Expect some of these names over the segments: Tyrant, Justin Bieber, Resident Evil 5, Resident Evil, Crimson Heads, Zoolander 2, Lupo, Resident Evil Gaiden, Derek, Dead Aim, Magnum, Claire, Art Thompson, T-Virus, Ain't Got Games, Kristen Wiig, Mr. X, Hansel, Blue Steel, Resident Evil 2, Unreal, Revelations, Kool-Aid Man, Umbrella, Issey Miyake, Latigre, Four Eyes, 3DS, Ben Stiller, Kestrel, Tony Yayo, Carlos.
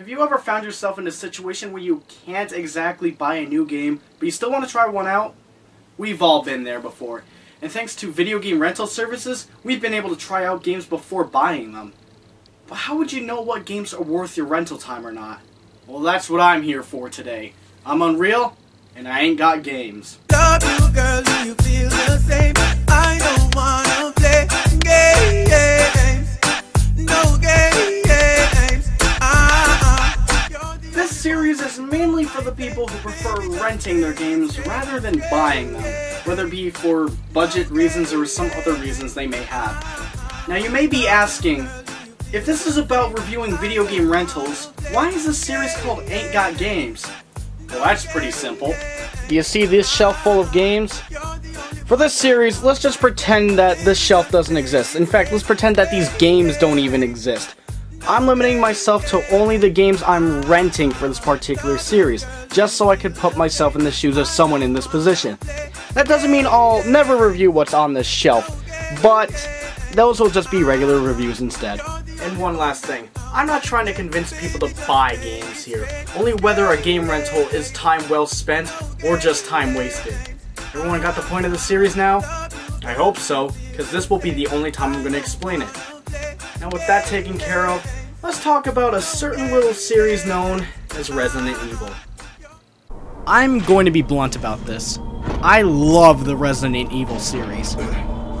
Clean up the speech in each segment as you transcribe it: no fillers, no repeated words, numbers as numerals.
Have you ever found yourself in a situation where you can't exactly buy a new game, but you still want to try one out? We've all been there before, and thanks to video game rental services, we've been able to try out games before buying them. But how would you know what games are worth your rental time or not? Well, that's what I'm here for today. I'm Unreal, and I ain't got games. Love you, girl, do you feel the same? I don't wanna play games, no games. This series is mainly for the people who prefer renting their games rather than buying them, whether it be for budget reasons or some other reasons they may have. Now you may be asking, if this is about reviewing video game rentals, why is this series called Ain't Got Games? Well, that's pretty simple. Do you see this shelf full of games? For this series, let's just pretend that this shelf doesn't exist. In fact, let's pretend that these games don't even exist. I'm limiting myself to only the games I'm renting for this particular series, just so I could put myself in the shoes of someone in this position. That doesn't mean I'll never review what's on this shelf, but those will just be regular reviews instead. And one last thing, I'm not trying to convince people to buy games here, only whether a game rental is time well spent or just time wasted. Everyone got the point of the series now? I hope so, because this will be the only time I'm going to explain it. Now with that taken care of, let's talk about a certain little series known as Resident Evil. I'm going to be blunt about this. I love the Resident Evil series.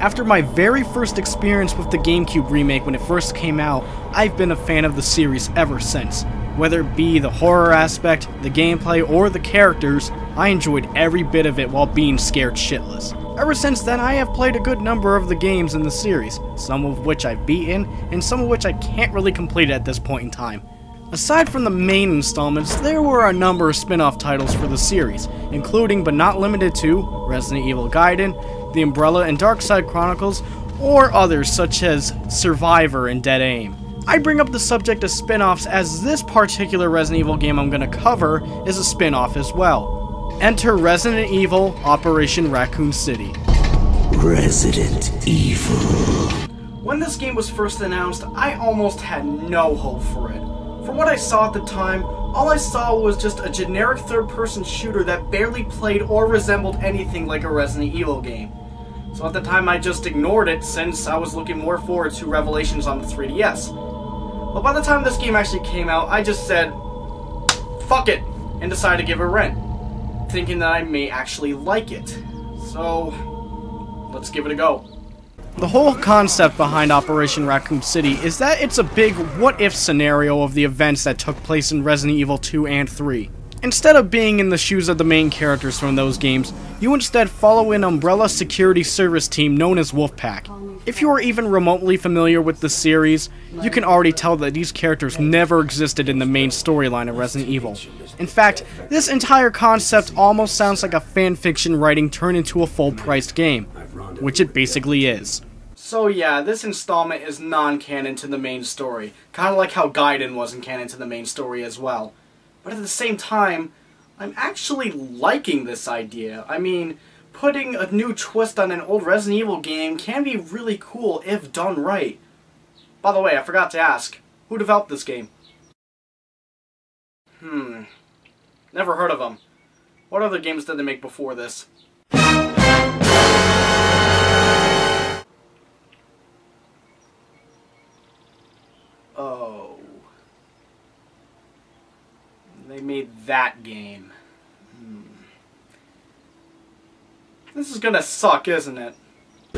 After my very first experience with the GameCube remake when it first came out, I've been a fan of the series ever since. Whether it be the horror aspect, the gameplay, or the characters, I enjoyed every bit of it while being scared shitless. Ever since then, I have played a good number of the games in the series, some of which I've beaten, and some of which I can't really complete at this point in time. Aside from the main installments, there were a number of spin-off titles for the series, including but not limited to Resident Evil Gaiden, The Umbrella and Darkside Chronicles, or others such as Survivor and Dead Aim. I bring up the subject of spin-offs as this particular Resident Evil game I'm going to cover is a spin-off as well. Enter Resident Evil Operation Raccoon City. Resident Evil. When this game was first announced, I almost had no hope for it. From what I saw at the time, all I saw was just a generic third-person shooter that barely played or resembled anything like a Resident Evil game. So at the time I just ignored it since I was looking more forward to Revelations on the 3DS. But by the time this game actually came out, I just said, fuck it, and decided to give it a rent, thinking that I may actually like it. So, let's give it a go. The whole concept behind Operation Raccoon City is that it's a big what-if scenario of the events that took place in Resident Evil 2 and 3. Instead of being in the shoes of the main characters from those games, you instead follow an Umbrella security service team known as Wolfpack. If you are even remotely familiar with the series, you can already tell that these characters never existed in the main storyline of Resident Evil. In fact, this entire concept almost sounds like a fanfiction writing turned into a full-priced game, which it basically is. So yeah, this installment is non-canon to the main story, kinda like how Gaiden wasn't canon to the main story as well. But at the same time, I'm actually liking this idea. I mean, putting a new twist on an old Resident Evil game can be really cool if done right. By the way, I forgot to ask, who developed this game? Never heard of them. What other games did they make before this? Oh, they made that game. This is gonna suck, isn't it?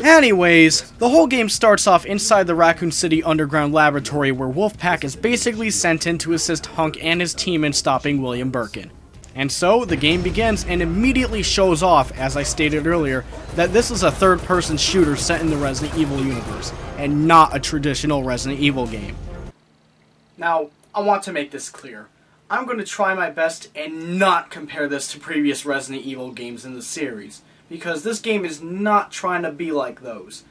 Anyways, the whole game starts off inside the Raccoon City underground laboratory where Wolfpack is basically sent in to assist Hunk and his team in stopping William Birkin. And so, the game begins and immediately shows off, as I stated earlier, that this is a third-person shooter set in the Resident Evil universe, and not a traditional Resident Evil game. Now, I want to make this clear. I'm going to try my best and not compare this to previous Resident Evil games in the series, because this game is not trying to be like those.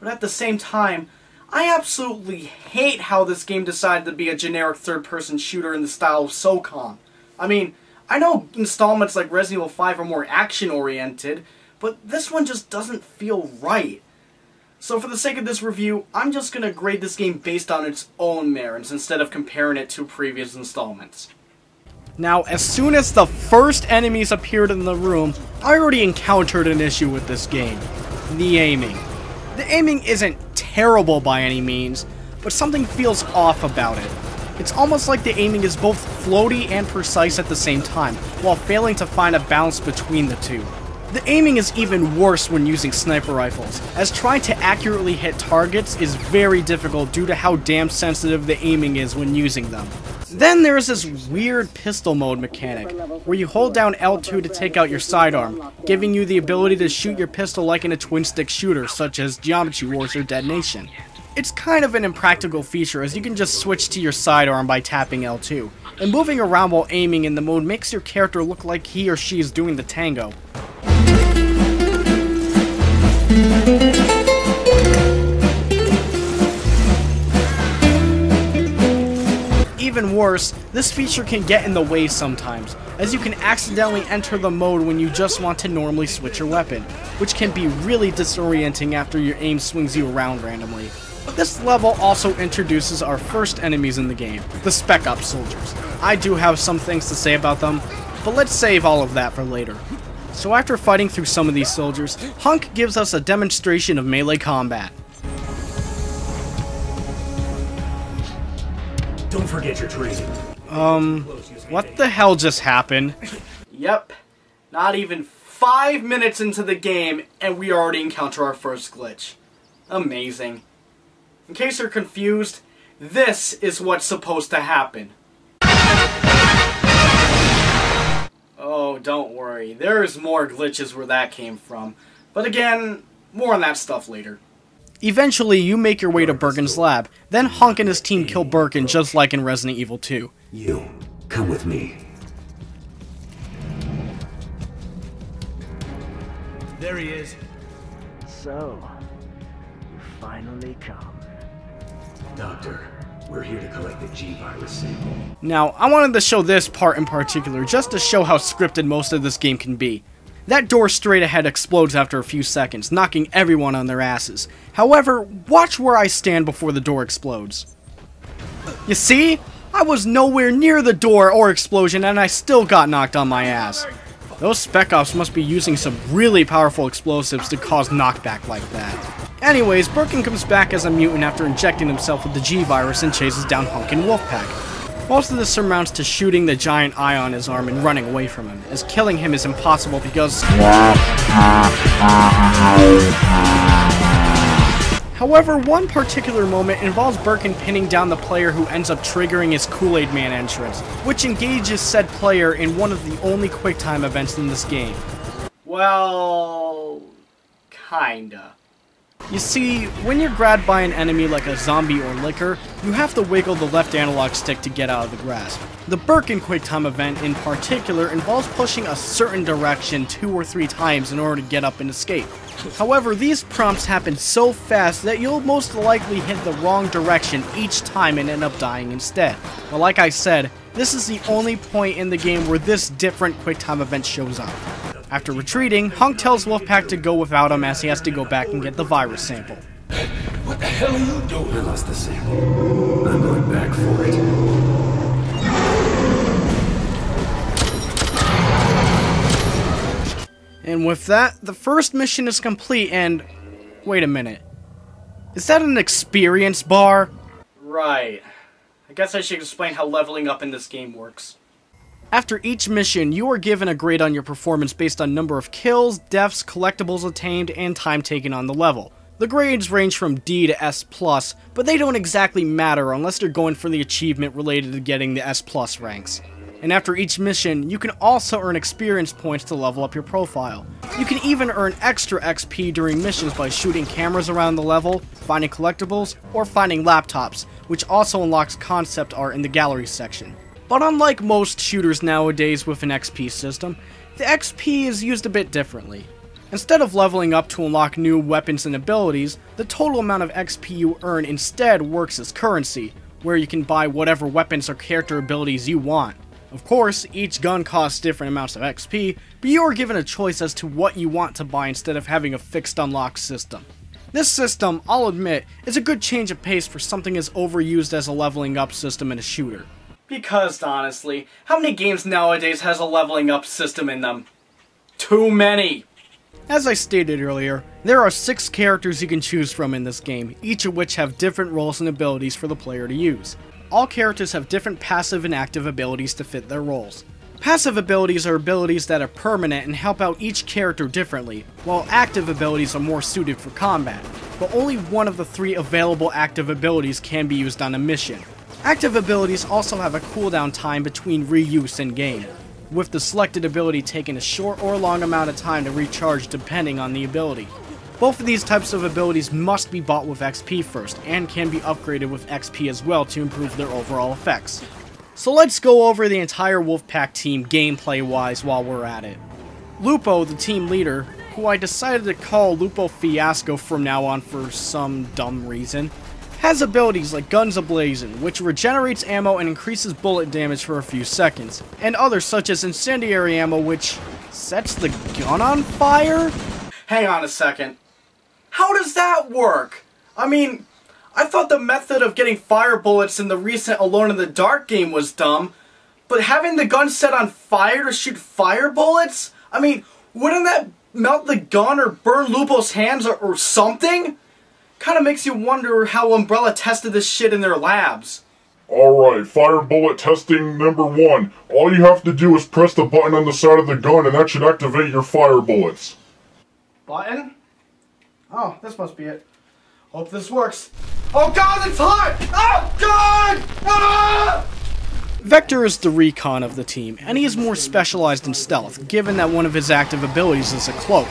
But at the same time, I absolutely hate how this game decided to be a generic third-person shooter in the style of SOCOM. I mean, I know installments like Resident Evil 5 are more action-oriented, but this one just doesn't feel right. So for the sake of this review, I'm just going to grade this game based on its own merits instead of comparing it to previous installments. Now, as soon as the first enemies appeared in the room, I already encountered an issue with this game. The aiming. The aiming isn't terrible by any means, but something feels off about it. It's almost like the aiming is both floaty and precise at the same time, while failing to find a balance between the two. The aiming is even worse when using sniper rifles, as trying to accurately hit targets is very difficult due to how damn sensitive the aiming is when using them. Then there is this weird pistol mode mechanic, where you hold down L2 to take out your sidearm, giving you the ability to shoot your pistol like in a twin-stick shooter, such as Geometry Wars or Detonation. It's kind of an impractical feature, as you can just switch to your sidearm by tapping L2, and moving around while aiming in the mode makes your character look like he or she is doing the tango. Even worse, this feature can get in the way sometimes, as you can accidentally enter the mode when you just want to normally switch your weapon, which can be really disorienting after your aim swings you around randomly. This level also introduces our first enemies in the game, the Spec Ops soldiers. I do have some things to say about them, but let's save all of that for later. So after fighting through some of these soldiers, Hunk gives us a demonstration of melee combat. Don't forget your training. What the hell just happened? Yep, not even 5 minutes into the game and we already encounter our first glitch. Amazing. In case you're confused, this is what's supposed to happen. Oh, don't worry, there's more glitches where that came from. But again, more on that stuff later. Eventually, you make your way to Birkin's lab, then Hunk and his team kill Birkin just like in Resident Evil 2. You, come with me. There he is. So, you finally come. Doctor. We're here to collect the G-Virus sample. Now, I wanted to show this part in particular just to show how scripted most of this game can be. That door straight ahead explodes after a few seconds, knocking everyone on their asses. However, watch where I stand before the door explodes. You see? I was nowhere near the door or explosion and I still got knocked on my ass. Those Spec Ops must be using some really powerful explosives to cause knockback like that. Anyways, Birkin comes back as a mutant after injecting himself with the G-Virus and chases down Hunk and Wolfpack. Most of this surmounts to shooting the giant eye on his arm and running away from him, as killing him is impossible because... However, one particular moment involves Birkin pinning down the player who ends up triggering his Kool-Aid Man entrance, which engages said player in one of the only quick-time events in this game. Well... kinda. You see, when you're grabbed by an enemy like a zombie or licker, you have to wiggle the left analog stick to get out of the grasp. The Birkin quick-time event in particular involves pushing a certain direction 2 or 3 times in order to get up and escape. However, these prompts happen so fast that you'll most likely hit the wrong direction each time and end up dying instead. But like I said, this is the only point in the game where this different QuickTime event shows up. After retreating, Hunk tells Wolfpack to go without him as he has to go back and get the virus sample. What the hell are you doing? I lost the sample. I'm going back for it. And with that, the first mission is complete and... wait a minute. Is that an experience bar? Right. I guess I should explain how leveling up in this game works. After each mission, you are given a grade on your performance based on number of kills, deaths, collectibles attained, and time taken on the level. The grades range from D to S+, but they don't exactly matter unless you're going for the achievement related to getting the S+ ranks. And after each mission, you can also earn experience points to level up your profile. You can even earn extra XP during missions by shooting cameras around the level, finding collectibles, or finding laptops, which also unlocks concept art in the gallery section. But unlike most shooters nowadays with an XP system, the XP is used a bit differently. Instead of leveling up to unlock new weapons and abilities, the total amount of XP you earn instead works as currency, where you can buy whatever weapons or character abilities you want. Of course, each gun costs different amounts of XP, but you are given a choice as to what you want to buy instead of having a fixed unlock system. This system, I'll admit, is a good change of pace for something as overused as a leveling up system in a shooter. Because, honestly, how many games nowadays has a leveling up system in them? Too many! As I stated earlier, there are 6 characters you can choose from in this game, each of which have different roles and abilities for the player to use. All characters have different passive and active abilities to fit their roles. Passive abilities are abilities that are permanent and help out each character differently, while active abilities are more suited for combat, but only one of the 3 available active abilities can be used on a mission. Active abilities also have a cooldown time between reuse and game, with the selected ability taking a short or long amount of time to recharge depending on the ability. Both of these types of abilities must be bought with XP first, and can be upgraded with XP as well to improve their overall effects. So let's go over the entire Wolfpack team gameplay-wise while we're at it. Lupo, the team leader, who I decided to call Lupo Fiasco from now on for some dumb reason, has abilities like Guns Ablazing, which regenerates ammo and increases bullet damage for a few seconds, and others such as Incendiary Ammo, which sets the gun on fire? Hang on a second. How does that work? I mean, I thought the method of getting fire bullets in the recent Alone in the Dark game was dumb, but having the gun set on fire to shoot fire bullets? I mean, wouldn't that melt the gun or burn Lupo's hands or something? Kinda makes you wonder how Umbrella tested this shit in their labs. Alright, fire bullet testing number 1. All you have to do is press the button on the side of the gun and that should activate your fire bullets. Button? Oh, this must be it. Hope this works. Oh god, it's hot! Oh god! Ah! Vector is the recon of the team, and he is more specialized in stealth, given that one of his active abilities is a cloak,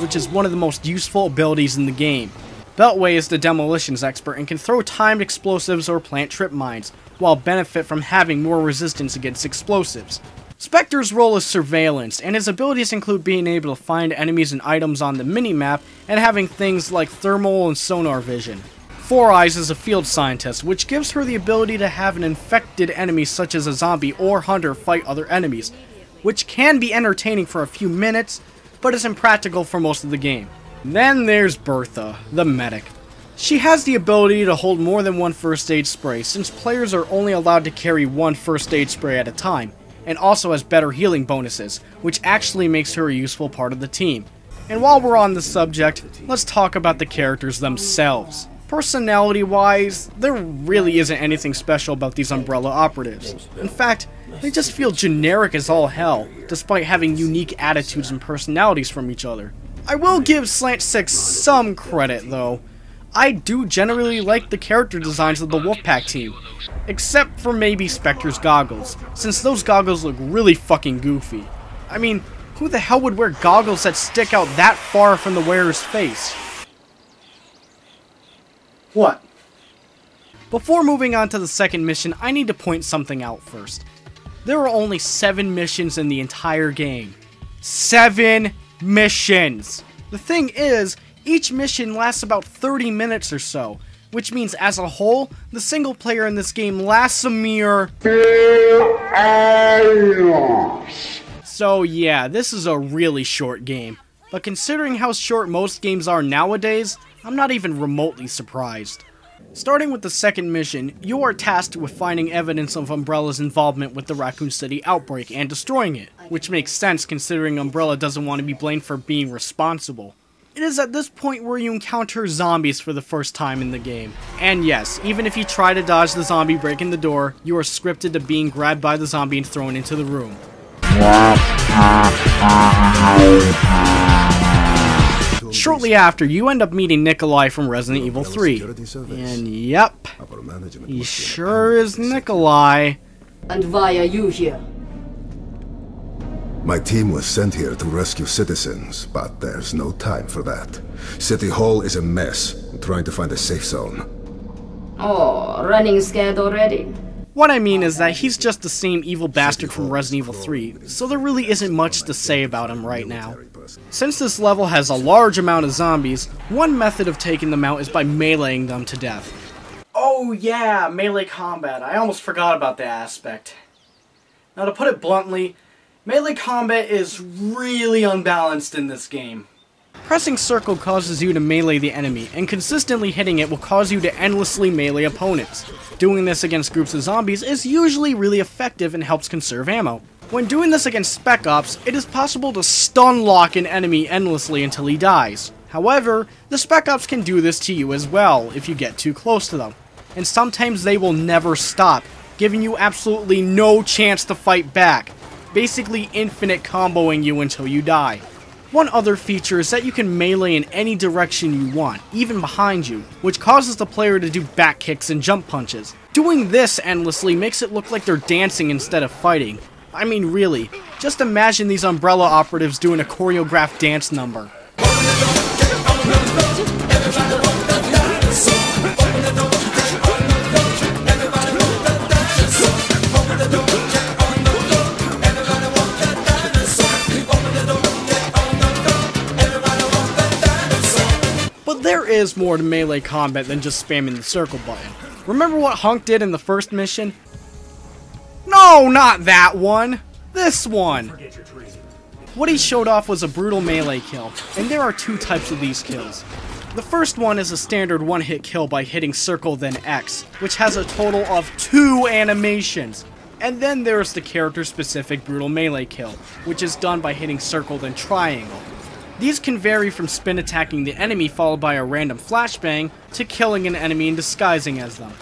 which is one of the most useful abilities in the game. Beltway is the demolitions expert and can throw timed explosives or plant trip mines, while benefit from having more resistance against explosives. Spectre's role is surveillance, and his abilities include being able to find enemies and items on the mini-map, and having things like thermal and sonar vision. Four Eyes is a field scientist, which gives her the ability to have an infected enemy such as a zombie or hunter fight other enemies, which can be entertaining for a few minutes, but is impractical for most of the game. Then there's Bertha, the medic. She has the ability to hold more than one first aid spray, since players are only allowed to carry one first aid spray at a time, and also has better healing bonuses, which actually makes her a useful part of the team. And while we're on the subject, let's talk about the characters themselves. Personality-wise, there really isn't anything special about these Umbrella operatives. In fact, they just feel generic as all hell, despite having unique attitudes and personalities from each other. I will give Slant 6 some credit, though. I do generally like the character designs of the Wolfpack team, except for maybe Spectre's goggles, since those goggles look really fucking goofy. I mean, who the hell would wear goggles that stick out that far from the wearer's face? What? Before moving on to the second mission, I need to point something out first. There are only 7 missions in the entire game. 7 missions! The thing is, each mission lasts about 30 minutes or so, which means as a whole, the single player in this game lasts a mere 2 hours. So yeah, this is a really short game. But considering how short most games are nowadays, I'm not even remotely surprised. Starting with the second mission, you are tasked with finding evidence of Umbrella's involvement with the Raccoon City outbreak and destroying it, which makes sense considering Umbrella doesn't want to be blamed for being responsible. It is at this point where you encounter zombies for the first time in the game. And yes, even if you try to dodge the zombie breaking the door, you are scripted to being grabbed by the zombie and thrown into the room. Shortly after, you end up meeting Nikolai from Resident Evil 3. And yep, he sure is Nikolai. And why are you here? My team was sent here to rescue citizens, but there's no time for that. City Hall is a mess. I'm trying to find a safe zone. Oh, running scared already? What I mean is that he's just the same evil bastard from Resident Evil 3, so there really isn't much to say about him right now. Since this level has a large amount of zombies, one method of taking them out is by meleeing them to death. Oh yeah, melee combat. I almost forgot about that aspect. Now to put it bluntly, melee combat is really unbalanced in this game. Pressing circle causes you to melee the enemy, and consistently hitting it will cause you to endlessly melee opponents. Doing this against groups of zombies is usually really effective and helps conserve ammo. When doing this against Spec Ops, it is possible to stun lock an enemy endlessly until he dies. However, the Spec Ops can do this to you as well if you get too close to them, and sometimes they will never stop, giving you absolutely no chance to fight back, basically infinite comboing you until you die. One other feature is that you can melee in any direction you want, even behind you, which causes the player to do back kicks and jump punches. Doing this endlessly makes it look like they're dancing instead of fighting. I mean, really, just imagine these Umbrella operatives doing a choreographed dance number. But there is more to melee combat than just spamming the circle button. Remember what Hunk did in the first mission? No, not that one! This one! What he showed off was a brutal melee kill, and there are two types of these kills. The first one is a standard one-hit kill by hitting circle then X, which has a total of 2 animations. And then there is the character-specific brutal melee kill, which is done by hitting circle then triangle. These can vary from spin attacking the enemy followed by a random flashbang to killing an enemy and disguising as them.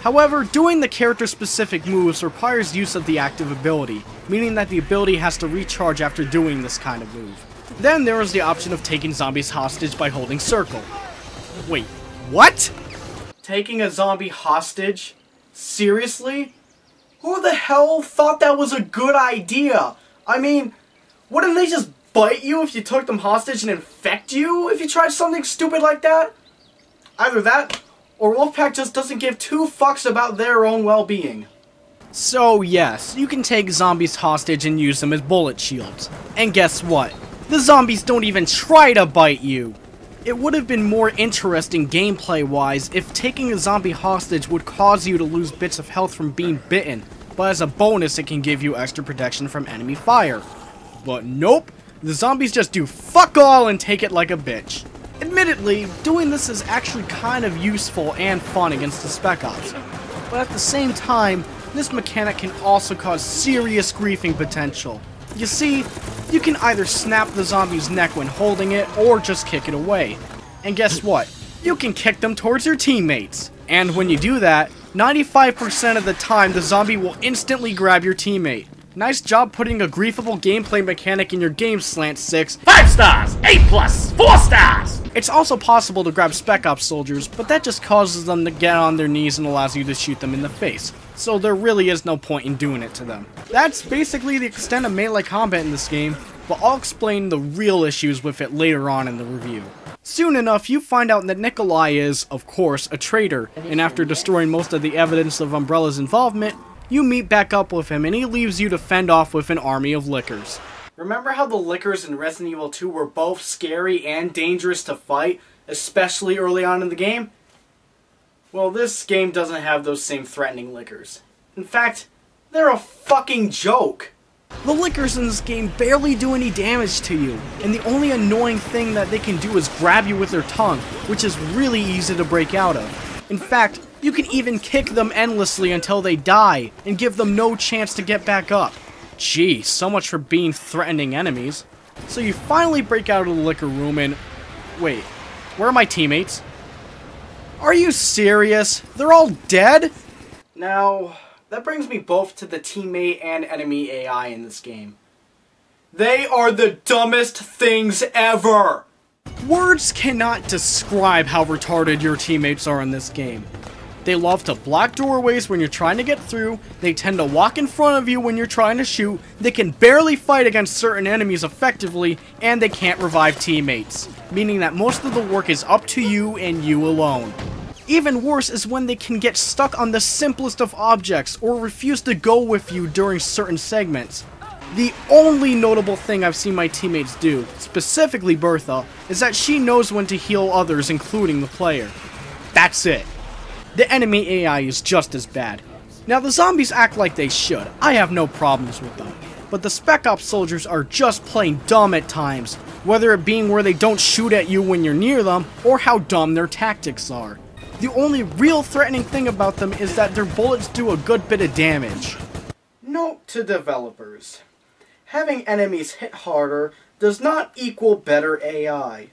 However, doing the character-specific moves requires use of the active ability, meaning that the ability has to recharge after doing this kind of move. Then there is the option of taking zombies hostage by holding circle. Wait, what? Taking a zombie hostage? Seriously? Who the hell thought that was a good idea? I mean, wouldn't they just bite you if you took them hostage and infect you if you tried something stupid like that? Either that, or Wolfpack just doesn't give 2 fucks about their own well-being. So yes, you can take zombies hostage and use them as bullet shields. And guess what? The zombies don't even try to bite you! It would have been more interesting gameplay-wise if taking a zombie hostage would cause you to lose bits of health from being bitten, but as a bonus it can give you extra protection from enemy fire. But nope! The zombies just do fuck all and take it like a bitch. Admittedly, doing this is actually kind of useful and fun against the Spec Ops, but at the same time, this mechanic can also cause serious griefing potential. You see, you can either snap the zombie's neck when holding it or just kick it away. And guess what? You can kick them towards your teammates. And when you do that, 95% of the time the zombie will instantly grab your teammate. Nice job putting a griefable gameplay mechanic in your game, Slant 6. 5 stars! 8 plus! 4 stars! It's also possible to grab Spec Ops soldiers, but that just causes them to get on their knees and allows you to shoot them in the face. So there really is no point in doing it to them. That's basically the extent of melee combat in this game, but I'll explain the real issues with it later on in the review. Soon enough, you find out that Nikolai is, of course, a traitor, and after destroying most of the evidence of Umbrella's involvement, you meet back up with him and he leaves you to fend off with an army of Lickers. Remember how the Lickers in Resident Evil 2 were both scary and dangerous to fight, especially early on in the game? Well, this game doesn't have those same threatening Lickers. In fact, they're a fucking joke! The Lickers in this game barely do any damage to you, and the only annoying thing that they can do is grab you with their tongue, which is really easy to break out of. In fact, you can even kick them endlessly until they die, and give them no chance to get back up. Gee, so much for being threatening enemies. So you finally break out of the liquor room and... wait, where are my teammates? Are you serious? They're all dead? Now, that brings me both to the teammate and enemy AI in this game. They are the dumbest things ever! Words cannot describe how retarded your teammates are in this game. They love to block doorways when you're trying to get through, they tend to walk in front of you when you're trying to shoot, they can barely fight against certain enemies effectively, and they can't revive teammates, meaning that most of the work is up to you and you alone. Even worse is when they can get stuck on the simplest of objects, or refuse to go with you during certain segments. The only notable thing I've seen my teammates do, specifically Bertha, is that she knows when to heal others, including the player. That's it. The enemy AI is just as bad. Now the zombies act like they should, I have no problems with them. but the Spec Ops soldiers are just plain dumb at times, whether it being where they don't shoot at you when you're near them, or how dumb their tactics are. The only real threatening thing about them is that their bullets do a good bit of damage. Note to developers. Having enemies hit harder does not equal better AI.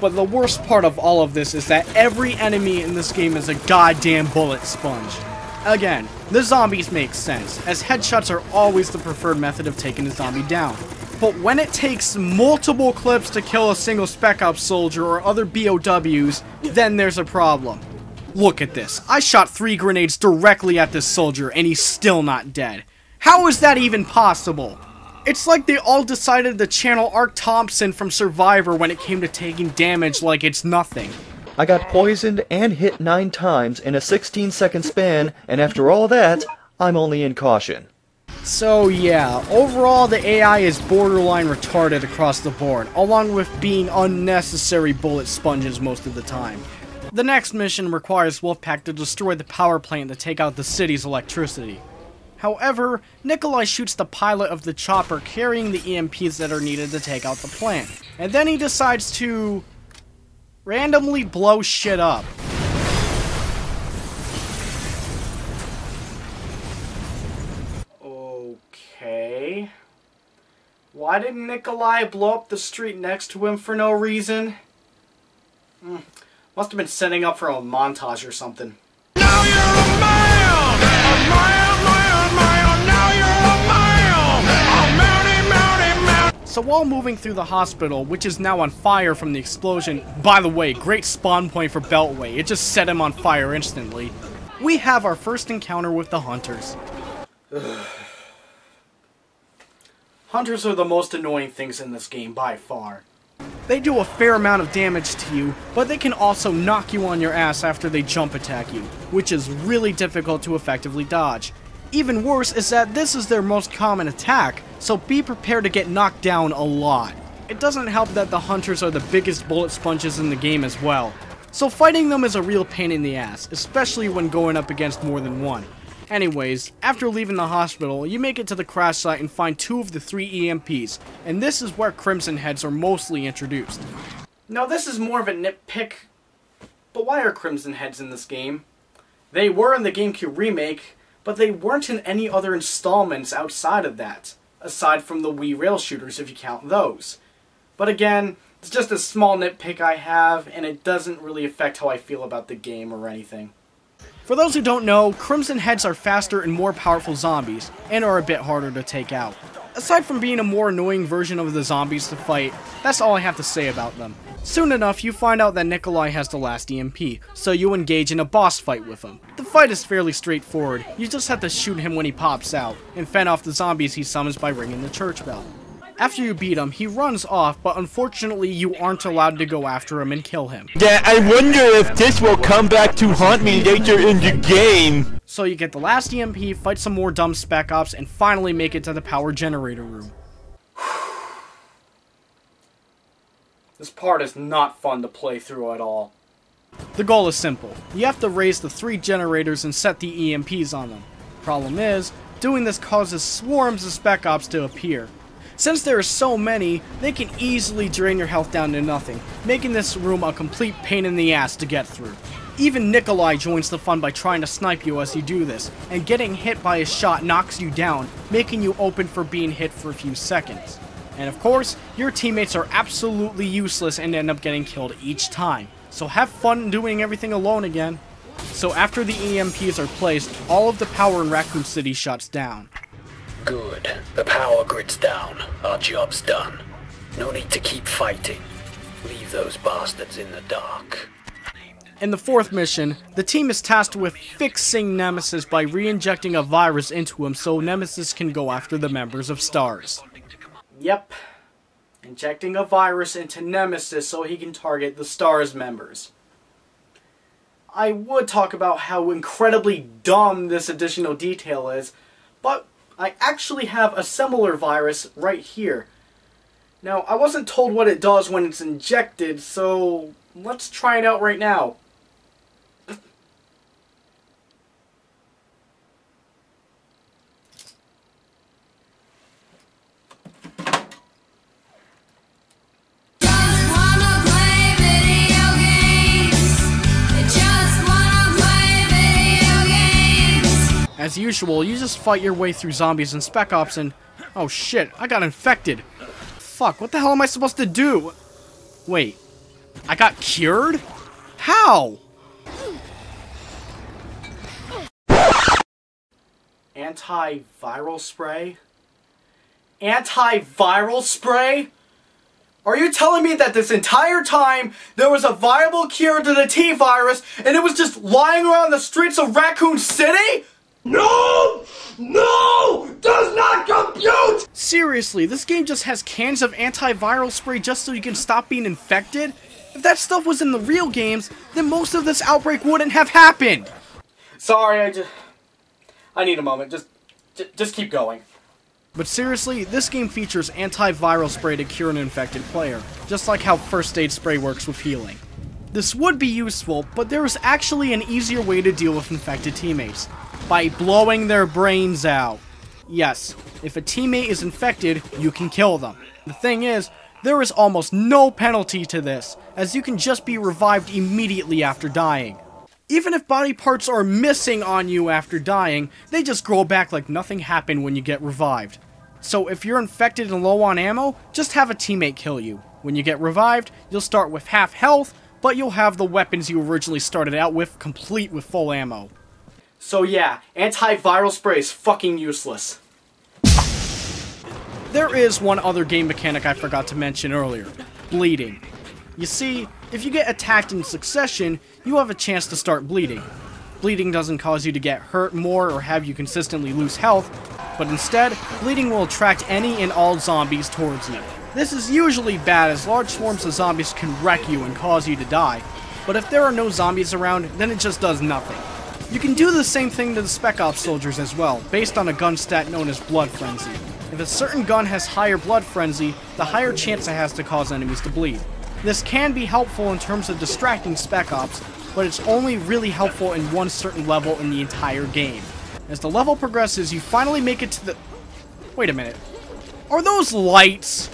But the worst part of all of this is that every enemy in this game is a goddamn bullet sponge. Again, the zombies make sense, as headshots are always the preferred method of taking a zombie down. But when it takes multiple clips to kill a single Spec Ops soldier or other BOWs, then there's a problem. Look at this. I shot 3 grenades directly at this soldier and he's still not dead. How is that even possible? It's like they all decided to channel Art Thompson from Survivor when it came to taking damage like it's nothing. I got poisoned and hit 9 times in a 16-second span, and after all that, I'm only in caution. So yeah, overall the AI is borderline retarded across the board, along with being unnecessary bullet sponges most of the time. The next mission requires Wolfpack to destroy the power plant to take out the city's electricity. However, Nikolai shoots the pilot of the chopper carrying the EMPs that are needed to take out the plant, and then he decides to randomly blow shit up. Okay. Why didn't Nikolai blow up the street next to him for no reason? Must have been setting up for a montage or something. Now you're a man! Now you're a man! So while moving through the hospital, which is now on fire from the explosion, by the way, great spawn point for Beltway, it just set him on fire instantly, we have our first encounter with the Hunters. Hunters are the most annoying things in this game by far. They do a fair amount of damage to you, but they can also knock you on your ass after they jump attack you, which is really difficult to effectively dodge. Even worse is that this is their most common attack, so be prepared to get knocked down a lot. It doesn't help that the Hunters are the biggest bullet sponges in the game as well, so fighting them is a real pain in the ass, especially when going up against more than one. Anyways, after leaving the hospital, you make it to the crash site and find 2 of the 3 EMPs, and this is where Crimson Heads are mostly introduced. Now this is more of a nitpick, but why are Crimson Heads in this game? They were in the GameCube remake, but they weren't in any other installments outside of that, aside from the Wii rail shooters if you count those. But again, it's just a small nitpick I have, and it doesn't really affect how I feel about the game or anything. For those who don't know, Crimson Heads are faster and more powerful zombies, and are a bit harder to take out. Aside from being a more annoying version of the zombies to fight, that's all I have to say about them. Soon enough, you find out that Nikolai has the last EMP, so you engage in a boss fight with him. The fight is fairly straightforward, you just have to shoot him when he pops out, and fend off the zombies he summons by ringing the church bell. After you beat him, he runs off, but unfortunately you aren't allowed to go after him and kill him. Yeah, I wonder if this will come back to haunt me later in the game. So you get the last EMP, fight some more dumb Spec Ops, and finally make it to the power generator room. This part is not fun to play through at all. The goal is simple. You have to raise the 3 generators and set the EMPs on them. Problem is, doing this causes swarms of Spec Ops to appear. Since there are so many, they can easily drain your health down to nothing, making this room a complete pain in the ass to get through. Even Nikolai joins the fun by trying to snipe you as you do this, and getting hit by a shot knocks you down, making you open for being hit for a few seconds. And of course, your teammates are absolutely useless and end up getting killed each time, so have fun doing everything alone again. So after the EMPs are placed, all of the power in Raccoon City shuts down. Good. The power grid's down. Our job's done. No need to keep fighting. Leave those bastards in the dark. In the 4th mission, the team is tasked with fixing Nemesis by re-injecting a virus into him so Nemesis can go after the members of STARS. Yep. Injecting a virus into Nemesis so he can target the STARS members. I would talk about how incredibly dumb this additional detail is, but I actually have a similar virus right here. Now, I wasn't told what it does when it's injected, so let's try it out right now. As usual, you just fight your way through zombies and Spec Ops and... Oh shit, I got infected. Fuck, what the hell am I supposed to do? Wait, I got cured? How? Antiviral spray? Antiviral spray? Are you telling me that this entire time there was a viable cure to the T-virus and it was just lying around the streets of Raccoon City? No! No! Does not compute! Seriously, this game just has cans of antiviral spray just so you can stop being infected? If that stuff was in the real games, then most of this outbreak wouldn't have happened! Sorry, I need a moment. Just keep going. But seriously, this game features antiviral spray to cure an infected player, just like how first aid spray works with healing. This would be useful, but there is actually an easier way to deal with infected teammates. By blowing their brains out. Yes, if a teammate is infected, you can kill them. The thing is, there is almost no penalty to this, as you can just be revived immediately after dying. Even if body parts are missing on you after dying, they just grow back like nothing happened when you get revived. So if you're infected and low on ammo, just have a teammate kill you. When you get revived, you'll start with half health, but you'll have the weapons you originally started out with, complete with full ammo. So yeah, antiviral spray is fucking useless. There is one other game mechanic I forgot to mention earlier. Bleeding. You see, if you get attacked in succession, you have a chance to start bleeding. Bleeding doesn't cause you to get hurt more or have you consistently lose health, but instead, bleeding will attract any and all zombies towards you. This is usually bad as large swarms of zombies can wreck you and cause you to die, but if there are no zombies around, then it just does nothing. You can do the same thing to the Spec Ops soldiers as well, based on a gun stat known as Blood Frenzy. If a certain gun has higher Blood Frenzy, the higher chance it has to cause enemies to bleed. This can be helpful in terms of distracting Spec Ops, but it's only really helpful in one certain level in the entire game. As the level progresses, you finally make it to the... Wait a minute. Are those lights?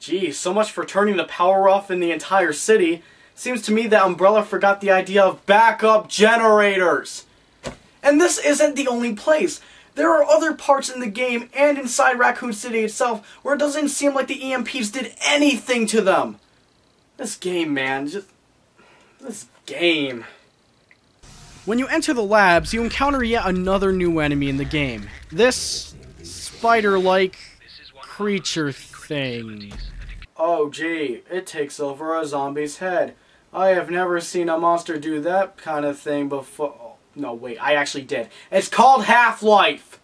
Geez, so much for turning the power off in the entire city. Seems to me that Umbrella forgot the idea of backup generators. And this isn't the only place. There are other parts in the game and inside Raccoon City itself where it doesn't seem like the EMPs did anything to them. This game, man, just... this game. When you enter the labs, you encounter yet another new enemy in the game. This spider-like creature thing. Oh gee, it takes over a zombie's head. I have never seen a monster do that kind of thing before. Oh, no, wait, I actually did. It's called Half-Life!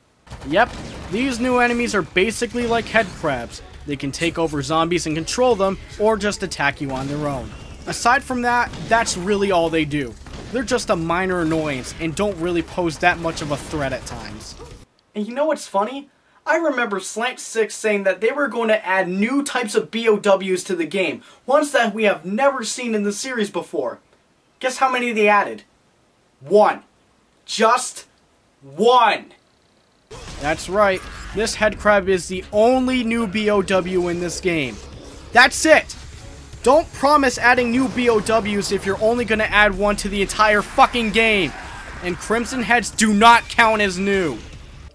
Yep, these new enemies are basically like head crabs. They can take over zombies and control them, or just attack you on their own. Aside from that, that's really all they do. They're just a minor annoyance and don't really pose that much of a threat at times. And you know what's funny? I remember Slant 6 saying that they were going to add new types of BOWs to the game, ones that we have never seen in the series before. Guess how many they added? One. Just one. That's right. This headcrab is the only new BOW in this game. That's it! Don't promise adding new BOWs if you're only gonna add one to the entire fucking game! And Crimson Heads do not count as new!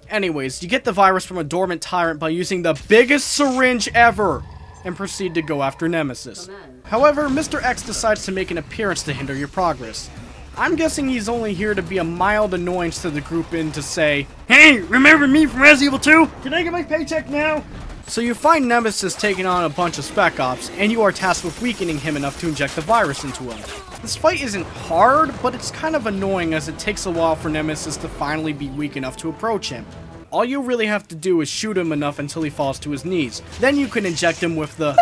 Anyways, you get the virus from a dormant tyrant by using the biggest syringe ever, and proceed to go after Nemesis. However, Mr. X decides to make an appearance to hinder your progress. I'm guessing he's only here to be a mild annoyance to the group and to say, "Hey, remember me from Resident Evil 2? Can I get my paycheck now?" So you find Nemesis taking on a bunch of Spec Ops, and you are tasked with weakening him enough to inject the virus into him. This fight isn't hard, but it's kind of annoying as it takes a while for Nemesis to finally be weak enough to approach him. All you really have to do is shoot him enough until he falls to his knees. Then you can inject him with the...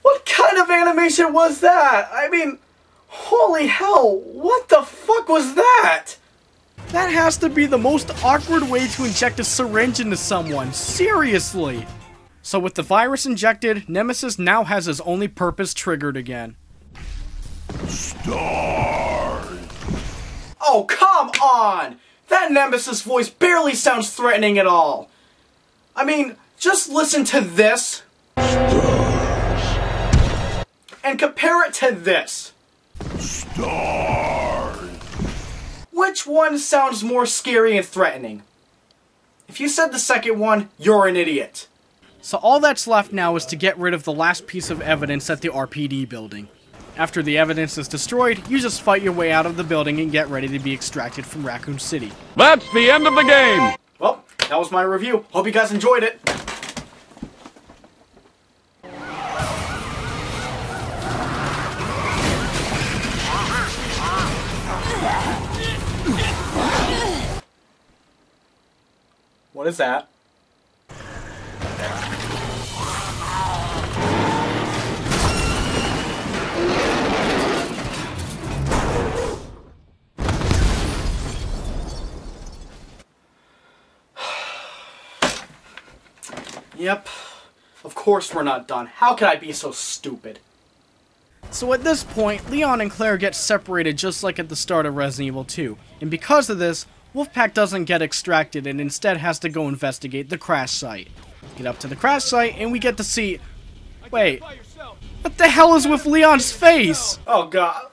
What kind of animation was that? I mean, holy hell, what the fuck was that? That has to be the most awkward way to inject a syringe into someone, seriously! So with the virus injected, Nemesis now has his only purpose triggered again. STARS! Oh, come on! That Nemesis voice barely sounds threatening at all! I mean, just listen to this... STARS! And compare it to this... STARS! which one sounds more scary and threatening? If you said the second one, you're an idiot. So all that's left now is to get rid of the last piece of evidence at the RPD building. After the evidence is destroyed, you just fight your way out of the building and get ready to be extracted from Raccoon City. That's the end of the game! Well, that was my review. Hope you guys enjoyed it. What is that? Yep. Of course we're not done. How could I be so stupid? So at this point, Leon and Claire get separated just like at the start of Resident Evil 2. And because of this, Wolfpack doesn't get extracted and instead has to go investigate the crash site. Get up to the crash site and we get to see... Wait. What the hell is with Leon's face? Oh god.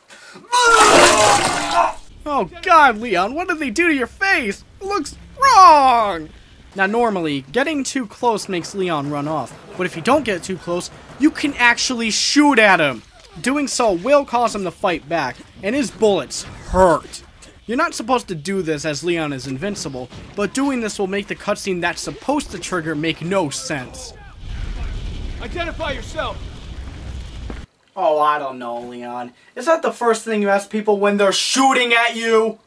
Oh god, Leon, what did they do to your face? It looks wrong! Now normally, getting too close makes Leon run off, but if you don't get too close, you can actually shoot at him. Doing so will cause him to fight back, and his bullets hurt. You're not supposed to do this as Leon is invincible, but doing this will make the cutscene that's supposed to trigger make no sense. Identify yourself! Oh, I don't know, Leon. Is that the first thing you ask people when they're shooting at you?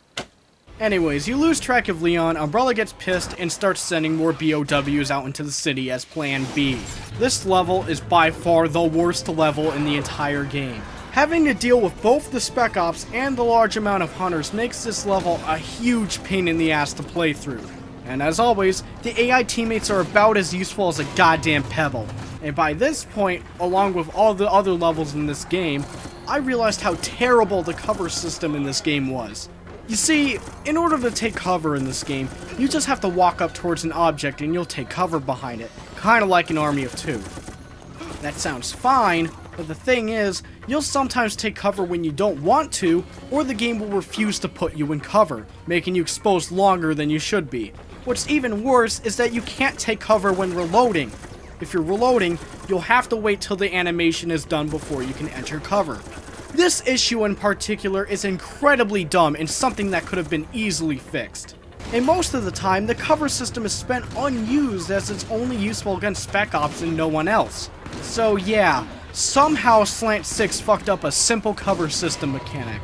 Anyways, you lose track of Leon, Umbrella gets pissed and starts sending more BOWs out into the city as Plan B. This level is by far the worst level in the entire game. Having to deal with both the Spec Ops and the large amount of Hunters makes this level a huge pain in the ass to play through. And as always, the AI teammates are about as useful as a goddamn pebble. And by this point, along with all the other levels in this game, I realized how terrible the cover system in this game was. You see, in order to take cover in this game, you just have to walk up towards an object and you'll take cover behind it, kinda like an army of two. That sounds fine, but the thing is, you'll sometimes take cover when you don't want to, or the game will refuse to put you in cover, making you exposed longer than you should be. What's even worse is that you can't take cover when reloading. If you're reloading, you'll have to wait till the animation is done before you can enter cover. This issue in particular is incredibly dumb and something that could have been easily fixed. And most of the time, the cover system is spent unused as it's only useful against Spec Ops and no one else. So yeah, somehow Slant 6 fucked up a simple cover system mechanic.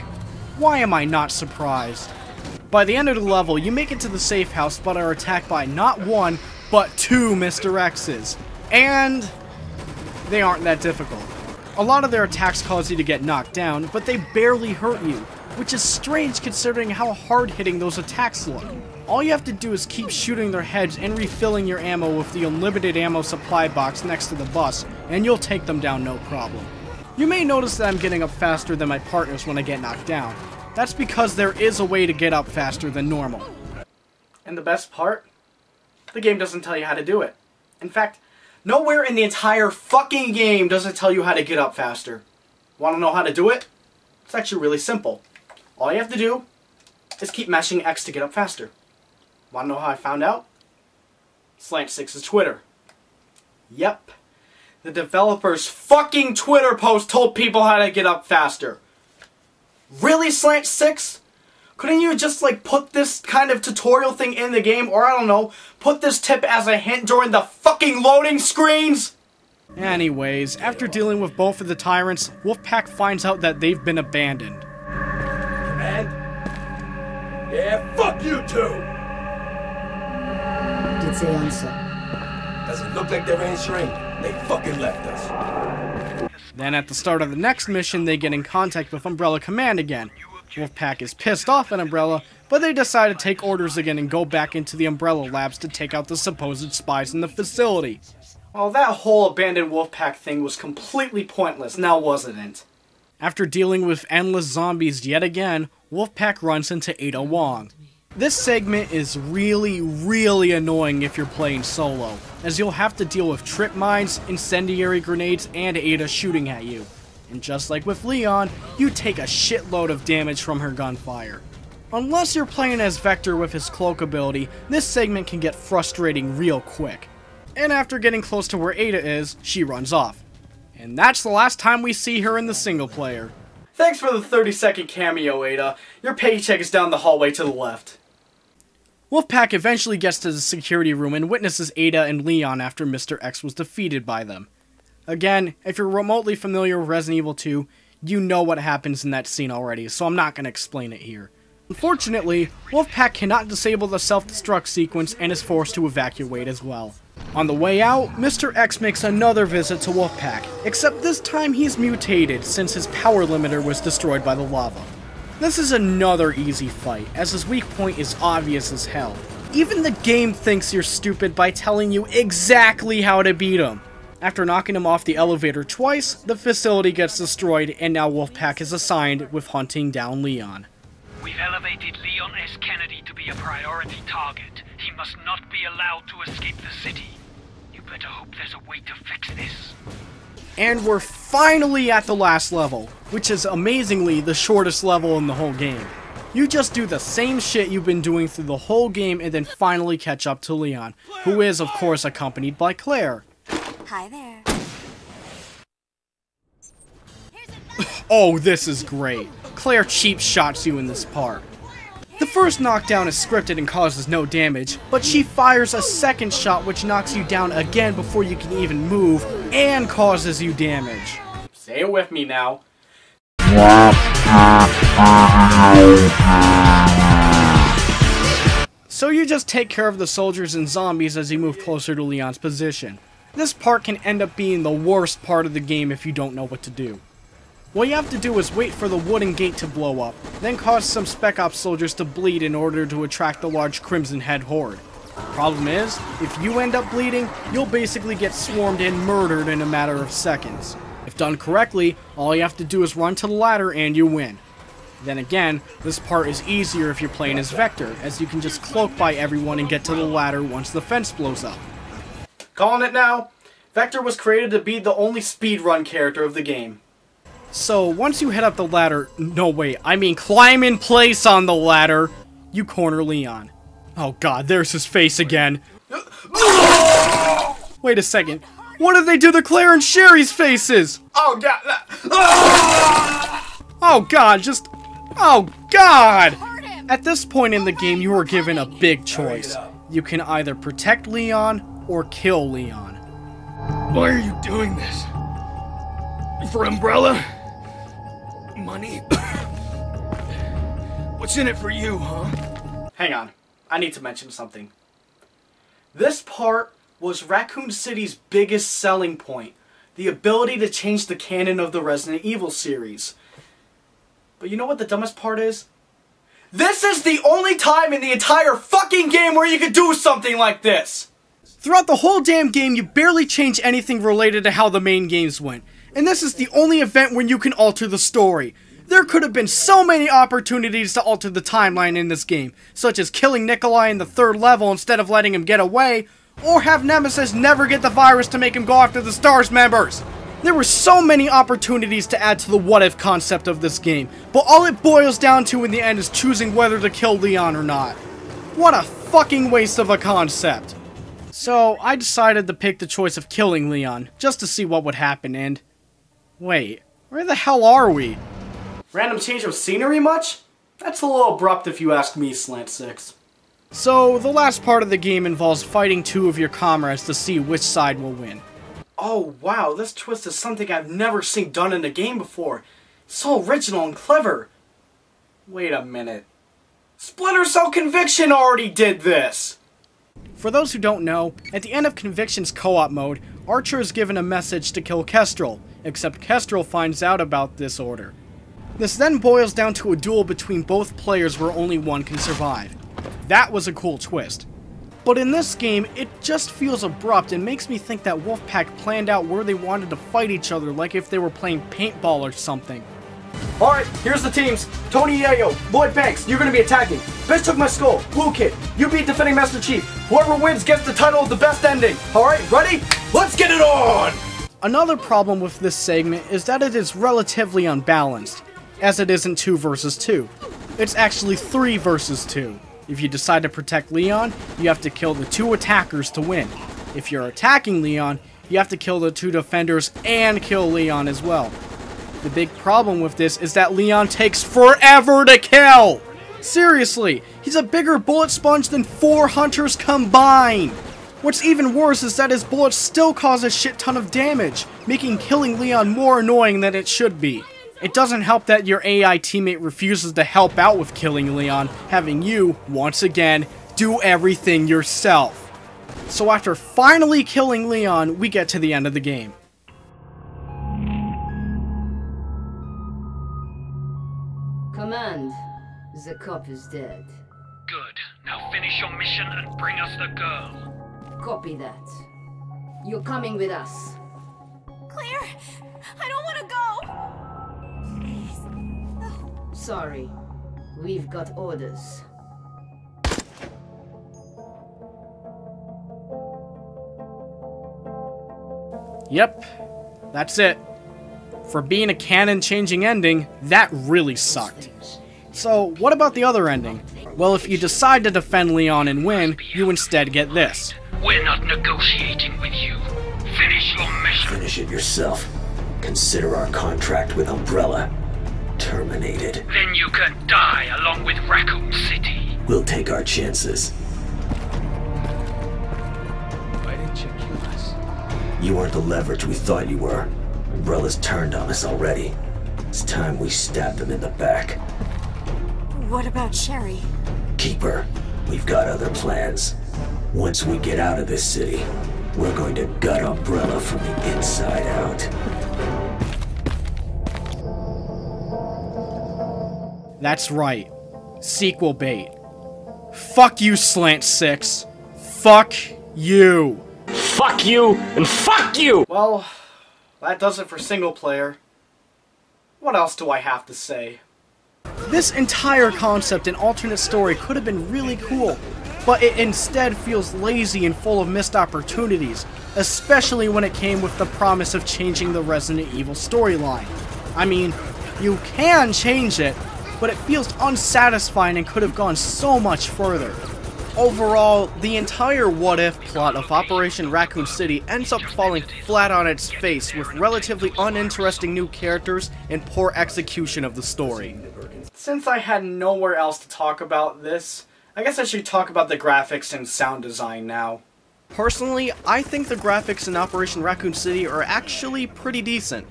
Why am I not surprised? By the end of the level, you make it to the safe house but are attacked by not one, but two Mr. X's. And they aren't that difficult. A lot of their attacks cause you to get knocked down, but they barely hurt you, which is strange considering how hard-hitting those attacks look. All you have to do is keep shooting their heads and refilling your ammo with the unlimited ammo supply box next to the bus, and you'll take them down no problem. You may notice that I'm getting up faster than my partners when I get knocked down. That's because there is a way to get up faster than normal. And the best part? The game doesn't tell you how to do it. In fact, nowhere in the entire fucking game does it tell you how to get up faster. Want to know how to do it? It's actually really simple. All you have to do is keep mashing X to get up faster. Want to know how I found out? Slant 6's Twitter. Yep. The developer's fucking Twitter post told people how to get up faster. Really, Slant 6? Couldn't you just, like, put this kind of tutorial thing in the game, or I don't know, put this tip as a hint during the fucking loading screens? Anyways, after dealing with both of the tyrants, Wolfpack finds out that they've been abandoned. Command? Yeah, fuck you two! Did they answer? Doesn't look like they're answering. They fucking left us. Then at the start of the next mission, they get in contact with Umbrella Command again. Wolfpack is pissed off at Umbrella, but they decide to take orders again and go back into the Umbrella labs to take out the supposed spies in the facility. Well, that whole abandoned Wolfpack thing was completely pointless, now wasn't it? After dealing with endless zombies yet again, Wolfpack runs into Ada Wong. This segment is really annoying if you're playing solo, as you'll have to deal with trip mines, incendiary grenades, and Ada shooting at you. And just like with Leon, you take a shitload of damage from her gunfire. Unless you're playing as Vector with his cloak ability, this segment can get frustrating real quick. And after getting close to where Ada is, she runs off. And that's the last time we see her in the single player. Thanks for the 30-second cameo, Ada. Your paycheck is down the hallway to the left. Wolfpack eventually gets to the security room and witnesses Ada and Leon after Mr. X was defeated by them. Again, if you're remotely familiar with Resident Evil 2, you know what happens in that scene already, so I'm not going to explain it here. Unfortunately, Wolfpack cannot disable the self-destruct sequence and is forced to evacuate as well. On the way out, Mr. X makes another visit to Wolfpack, except this time he's mutated since his power limiter was destroyed by the lava. This is another easy fight, as his weak point is obvious as hell. Even the game thinks you're stupid by telling you exactly how to beat him. After knocking him off the elevator twice, the facility gets destroyed and now Wolfpack is assigned with hunting down Leon. We've elevated Leon S. Kennedy to be a priority target. He must not be allowed to escape the city. You better hope there's a way to fix this. And we're finally at the last level, which is amazingly the shortest level in the whole game. You just do the same shit you've been doing through the whole game and then finally catch up to Leon, who is of course accompanied by Claire. Hi there. Oh, this is great. Claire cheap shots you in this part. The first knockdown is scripted and causes no damage, but she fires a second shot which knocks you down again before you can even move, and causes you damage. Say it with me now. So you just take care of the soldiers and zombies as you move closer to Leon's position. This part can end up being the worst part of the game if you don't know what to do. What you have to do is wait for the wooden gate to blow up, then cause some Spec Ops soldiers to bleed in order to attract the large Crimson Head horde. Problem is, if you end up bleeding, you'll basically get swarmed and murdered in a matter of seconds. If done correctly, all you have to do is run to the ladder and you win. Then again, this part is easier if you're playing as Vector, as you can just cloak by everyone and get to the ladder once the fence blows up. Calling it now, Vector was created to be the only speedrun character of the game. So, once you head up the ladder, no wait, I mean climb in place on the ladder, you corner Leon. Oh god, there's his face again. Wait a second, what did they do to Claire and Sherry's faces? Oh god, oh god, just, oh god! At this point in the game, you are given a big choice. You can either protect Leon, or kill Leon. Why are you doing this? For Umbrella? Money? What's in it for you, huh? Hang on. I need to mention something. This part was Raccoon City's biggest selling point. The ability to change the canon of the Resident Evil series. But you know what the dumbest part is? This is the only time in the entire fucking game where you could do something like this! Throughout the whole damn game, you barely change anything related to how the main games went. And this is the only event when you can alter the story. There could have been so many opportunities to alter the timeline in this game, such as killing Nikolai in the third level instead of letting him get away, or have Nemesis never get the virus to make him go after the STARS members. There were so many opportunities to add to the what-if concept of this game, but all it boils down to in the end is choosing whether to kill Leon or not. What a fucking waste of a concept. So, I decided to pick the choice of killing Leon, just to see what would happen, and... wait, where the hell are we? Random change of scenery much? That's a little abrupt if you ask me, Slant 6. So, the last part of the game involves fighting two of your comrades to see which side will win. Oh wow, this twist is something I've never seen done in a game before. It's so original and clever. Wait a minute. Splinter Cell Conviction already did this! For those who don't know, at the end of Conviction's co-op mode, Archer is given a message to kill Kestrel, except Kestrel finds out about this order. This then boils down to a duel between both players where only one can survive. That was a cool twist. But in this game, it just feels abrupt and makes me think that Wolfpack planned out where they wanted to fight each other like if they were playing paintball or something. Alright, here's the teams. Tony Yayo, Lloyd Banks, you're gonna be attacking. Bitch took my skull, Blue Kid, you beat Defending Master Chief. Whoever wins gets the title of the best ending. Alright, ready? Let's get it on! Another problem with this segment is that it is relatively unbalanced, as it isn't 2 versus 2. It's actually 3 versus 2. If you decide to protect Leon, you have to kill the 2 attackers to win. If you're attacking Leon, you have to kill the 2 defenders and kill Leon as well. The big problem with this is that Leon takes forever to kill! Seriously, he's a bigger bullet sponge than 4 hunters combined! What's even worse is that his bullets still cause a shit ton of damage, making killing Leon more annoying than it should be. It doesn't help that your AI teammate refuses to help out with killing Leon, having you, once again, do everything yourself. So after finally killing Leon, we get to the end of the game. Command, the cop is dead. Good. Now finish your mission and bring us the girl. Copy that. You're coming with us. Claire, I don't want to go. Sorry, we've got orders. Yep, that's it. For being a canon-changing ending, that really sucked. So, what about the other ending? Well, if you decide to defend Leon and win, you instead get this. We're not negotiating with you. Finish your mission. Finish it yourself. Consider our contract with Umbrella terminated. Then you can die along with Raccoon City. We'll take our chances. Why didn't you kill us? You aren't the leverage we thought you were. Umbrella's turned on us already. It's time we stabbed them in the back. What about Sherry? Keep her. We've got other plans. Once we get out of this city, we're going to gut Umbrella from the inside out. That's right. Sequel bait. Fuck you, Slant 6. Fuck you. Fuck you, and fuck you! Well, that does it for single player. What else do I have to say? This entire concept and alternate story could have been really cool, but it instead feels lazy and full of missed opportunities, especially when it came with the promise of changing the Resident Evil storyline. I mean, you can change it, but it feels unsatisfying and could have gone so much further. Overall, the entire what-if plot of Operation Raccoon City ends up falling flat on its face with relatively uninteresting new characters and poor execution of the story. Since I had nowhere else to talk about this, I guess I should talk about the graphics and sound design now. Personally, I think the graphics in Operation Raccoon City are actually pretty decent.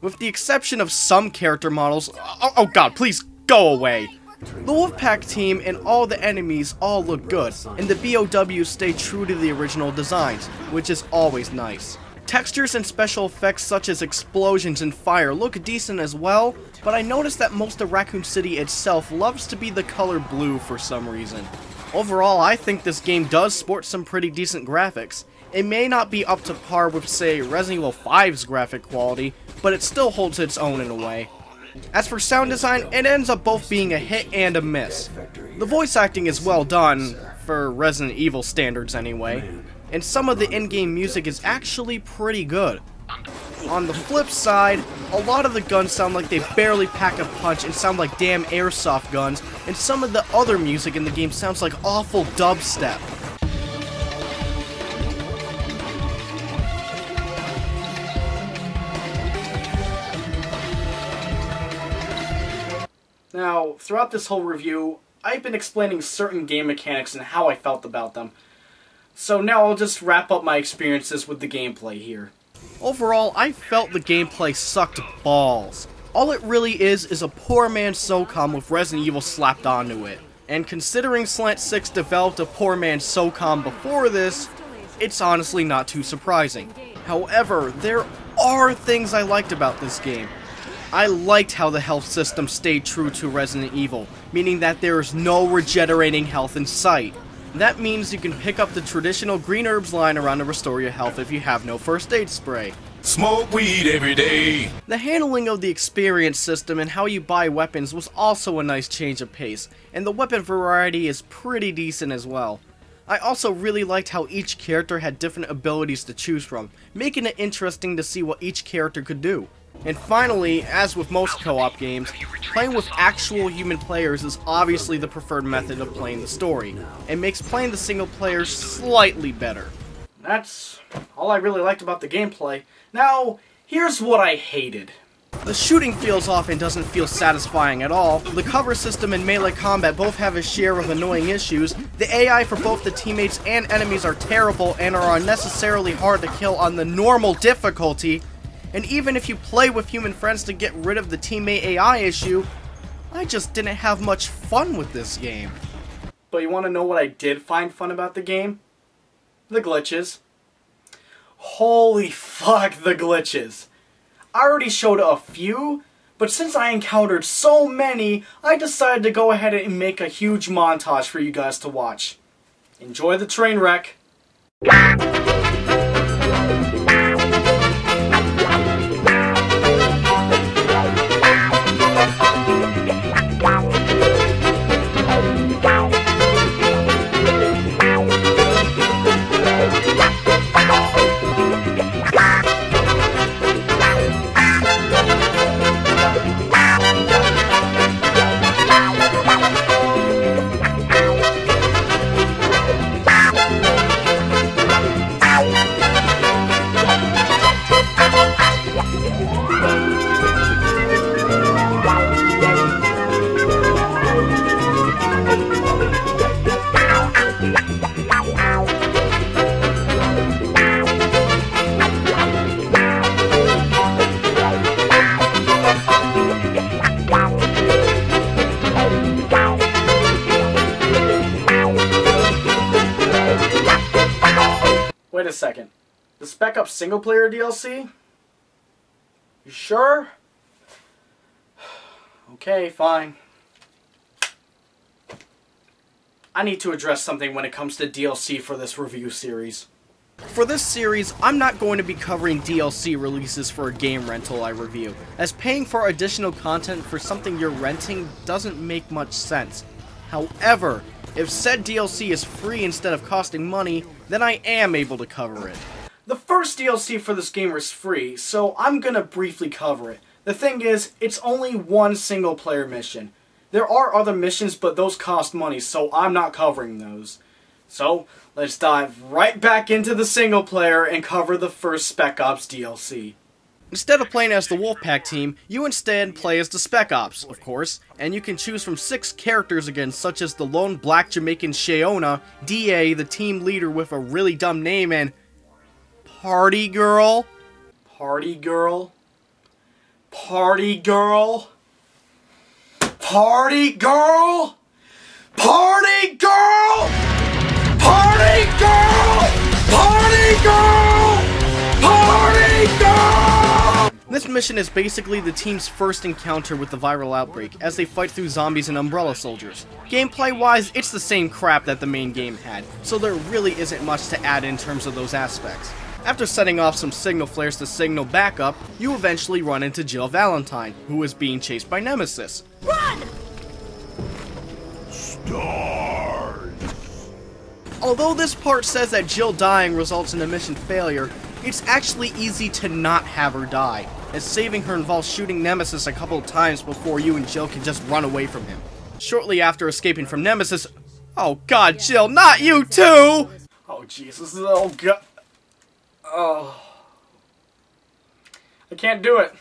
With the exception of some character models, oh god, please go away. The Wolfpack team and all the enemies all look good, and the BOWs stay true to the original designs, which is always nice. Textures and special effects such as explosions and fire look decent as well, but I noticed that most of Raccoon City itself loves to be the color blue for some reason. Overall, I think this game does sport some pretty decent graphics. It may not be up to par with, say, Resident Evil 5's graphic quality, but it still holds its own in a way. As for sound design, it ends up both being a hit and a miss. The voice acting is well done, for Resident Evil standards anyway, and some of the in-game music is actually pretty good. On the flip side, a lot of the guns sound like they barely pack a punch and sound like damn airsoft guns, and some of the other music in the game sounds like awful dubstep. Now, throughout this whole review, I've been explaining certain game mechanics and how I felt about them. So now I'll just wrap up my experiences with the gameplay here. Overall, I felt the gameplay sucked balls. All it really is a poor man's SOCOM with Resident Evil slapped onto it. And considering Slant 6 developed a poor man's SOCOM before this, it's honestly not too surprising. However, there are things I liked about this game. I liked how the health system stayed true to Resident Evil, meaning that there is no regenerating health in sight. That means you can pick up the traditional green herbs lying around to restore your health if you have no first aid spray. Smoke weed every day! The handling of the experience system and how you buy weapons was also a nice change of pace, and the weapon variety is pretty decent as well. I also really liked how each character had different abilities to choose from, making it interesting to see what each character could do. And finally, as with most co-op games, playing with actual human players is obviously the preferred method of playing the story, and makes playing the single player slightly better. That's all I really liked about the gameplay. Now, here's what I hated. The shooting feels off and doesn't feel satisfying at all, the cover system and melee combat both have a share of annoying issues, the AI for both the teammates and enemies are terrible and are unnecessarily hard to kill on the normal difficulty, and even if you play with human friends to get rid of the teammate AI issue, I just didn't have much fun with this game. But you want to know what I did find fun about the game? The glitches. Holy fuck, the glitches. I already showed a few, but since I encountered so many, I decided to go ahead and make a huge montage for you guys to watch. Enjoy the train wreck. Wait a second, the Spec Ops single player DLC? You sure? Okay, fine. I need to address something when it comes to DLC for this review series. For this series, I'm not going to be covering DLC releases for a game rental I review, as paying for additional content for something you're renting doesn't make much sense. However, if said DLC is free instead of costing money, then I am able to cover it. The first DLC for this game is free, so I'm gonna briefly cover it. The thing is, it's only one single player mission. There are other missions, but those cost money, so I'm not covering those. So, let's dive right back into the single player and cover the first Spec Ops DLC. Instead of playing as the Wolfpack team, you instead play as the Spec Ops, of course, and you can choose from 6 characters again, such as the lone black Jamaican Shayona, DA, the team leader with a really dumb name, and... Party Girl? Party Girl? Party Girl? Party Girl? Party Girl? Party Girl? Party Girl? Party Girl? This mission is basically the team's first encounter with the viral outbreak, as they fight through zombies and umbrella soldiers. Gameplay-wise, it's the same crap that the main game had, so there really isn't much to add in terms of those aspects. After setting off some signal flares to signal backup, you eventually run into Jill Valentine, who is being chased by Nemesis. Run! STARS! Although this part says that Jill dying results in a mission failure, it's actually easy to not have her die, as saving her involves shooting Nemesis a couple of times before you and Jill can just run away from him. Shortly after escaping from Nemesis... Oh god, Jill, not you too! Oh Jesus, oh god... Oh... I can't do it.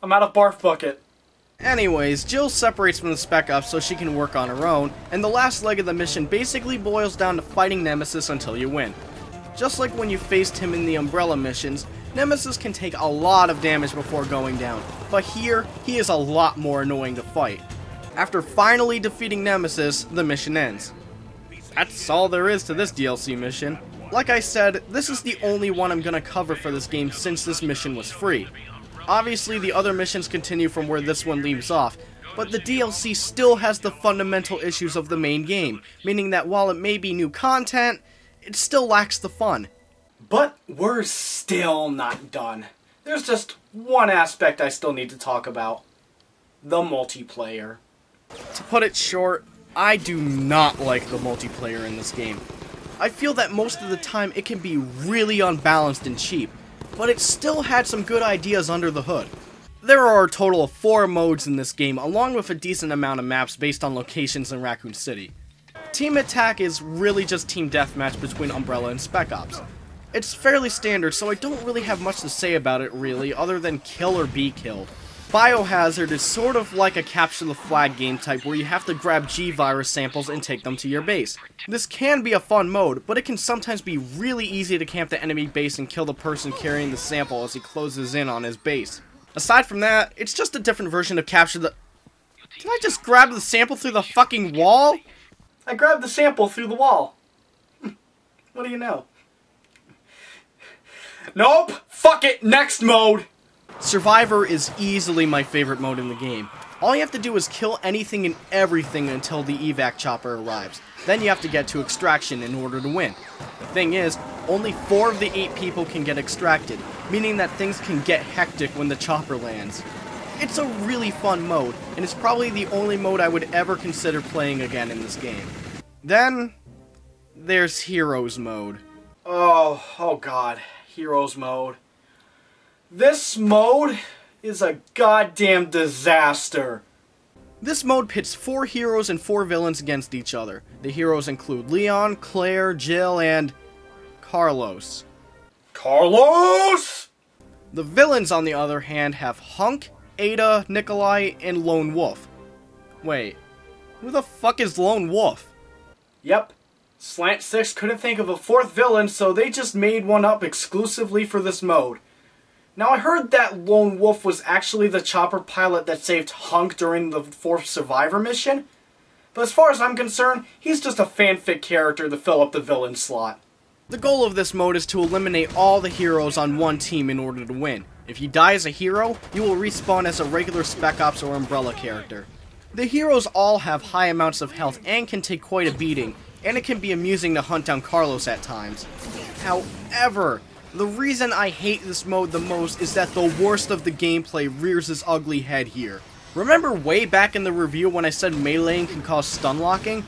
I'm out of barf bucket. Anyways, Jill separates from the Spec Ops so she can work on her own, and the last leg of the mission basically boils down to fighting Nemesis until you win. Just like when you faced him in the Umbrella missions, Nemesis can take a lot of damage before going down, but here, he is a lot more annoying to fight. After finally defeating Nemesis, the mission ends. That's all there is to this DLC mission. Like I said, this is the only one I'm gonna cover for this game since this mission was free. Obviously, the other missions continue from where this one leaves off, but the DLC still has the fundamental issues of the main game, meaning that while it may be new content, it still lacks the fun. But we're still not done. There's just one aspect I still need to talk about. The multiplayer. To put it short, I do not like the multiplayer in this game. I feel that most of the time it can be really unbalanced and cheap, but it still had some good ideas under the hood. There are a total of 4 modes in this game, along with a decent amount of maps based on locations in Raccoon City. Team Attack is really just team deathmatch between Umbrella and Spec Ops. It's fairly standard, so I don't really have much to say about it really, other than kill or be killed. Biohazard is sort of like a capture the flag game type where you have to grab G-Virus samples and take them to your base. This can be a fun mode, but it can sometimes be really easy to camp the enemy base and kill the person carrying the sample as he closes in on his base. Aside from that, it's just a different version of capture the... Did I just grab the sample through the fucking wall? I grabbed the sample through the wall. What do you know? Nope! Fuck it! Next mode! Survivor is easily my favorite mode in the game. All you have to do is kill anything and everything until the evac chopper arrives. Then you have to get to extraction in order to win. The thing is, only 4 of the 8 people can get extracted, meaning that things can get hectic when the chopper lands. It's a really fun mode, and it's probably the only mode I would ever consider playing again in this game. Then, there's Heroes mode. Oh god, Heroes mode. This mode is a goddamn disaster. This mode pits 4 heroes and 4 villains against each other. The heroes include Leon, Claire, Jill, and... Carlos. Carlos! The villains, on the other hand, have Hunk, Ada, Nikolai, and Lone Wolf. Wait, who the fuck is Lone Wolf? Yep. Slant 6 couldn't think of a 4th villain, so they just made one up exclusively for this mode. Now, I heard that Lone Wolf was actually the chopper pilot that saved Hunk during the 4th Survivor mission, but as far as I'm concerned, he's just a fanfic character to fill up the villain slot. The goal of this mode is to eliminate all the heroes on one team in order to win. If you die as a hero, you will respawn as a regular Spec Ops or Umbrella character. The heroes all have high amounts of health and can take quite a beating, and it can be amusing to hunt down Carlos at times. However, the reason I hate this mode the most is that the worst of the gameplay rears its ugly head here. Remember way back in the review when I said meleeing can cause stun locking?